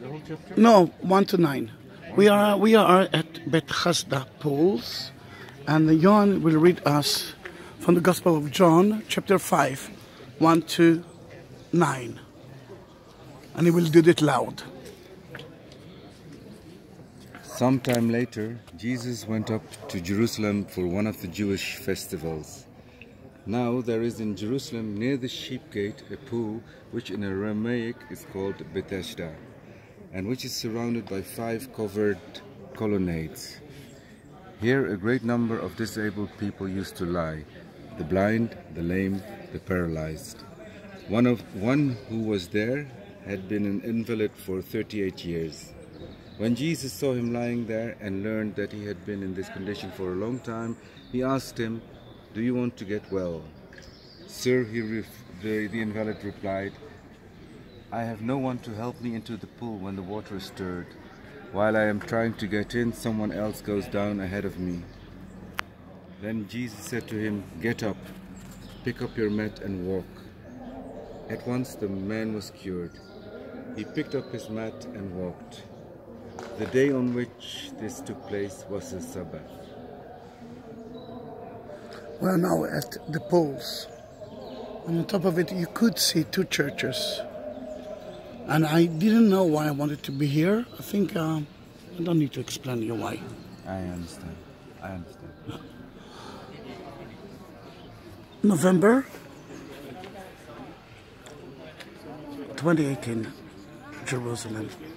The whole chapter? No, 1 to 9. We are at Bethesda pools, and John will read us from the Gospel of John, chapter 5, 1 to 9. And he will do it loud. Sometime later, Jesus went up to Jerusalem for one of the Jewish festivals. Now there is in Jerusalem, near the Sheep Gate, a pool, which in Aramaic is called Bethesda, and which is surrounded by 5 covered colonnades. Here a great number of disabled people used to lie, the blind, the lame, the paralyzed. One who was there had been an invalid for 38 years. When Jesus saw him lying there and learned that he had been in this condition for a long time, he asked him, "Do you want to get well?" "Sir," the invalid replied, "I have no one to help me into the pool when the water is stirred. While I am trying to get in, someone else goes down ahead of me." Then Jesus said to him, "Get up, pick up your mat and walk." At once the man was cured. He picked up his mat and walked. The day on which this took place was the Sabbath. We are now at the pools. And on top of it, you could see 2 churches. And I didn't know why I wanted to be here. I think I don't need to explain you why. I understand. November 2018, Jerusalem.